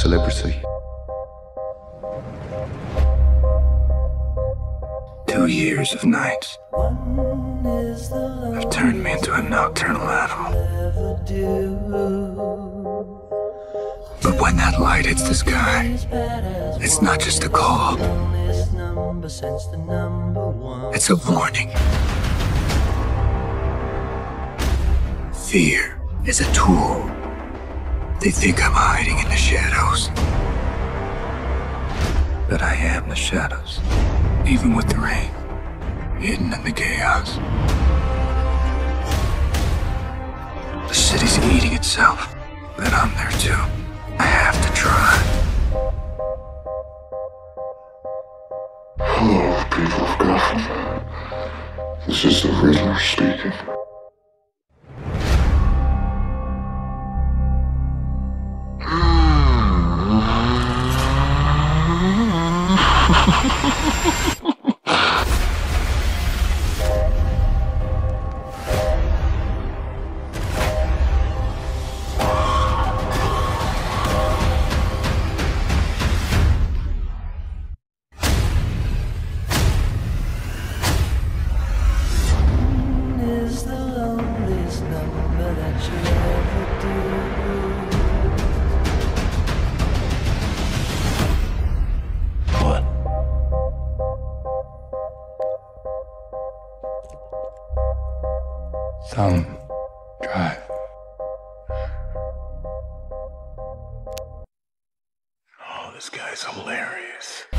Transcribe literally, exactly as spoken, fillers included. celebrity. Two years of nights have turned me into a nocturnal animal. But when that light hits the sky, it's not just a call. It's a warning. Fear is a tool. They think I'm hiding in the shadows. But I am the shadows, even with the rain, hidden in the chaos. The city's eating itself, but I'm there too. I have to try. Hello, people of Gotham. This is the Riddler speaking. Thumb drive. Oh, this guy's hilarious.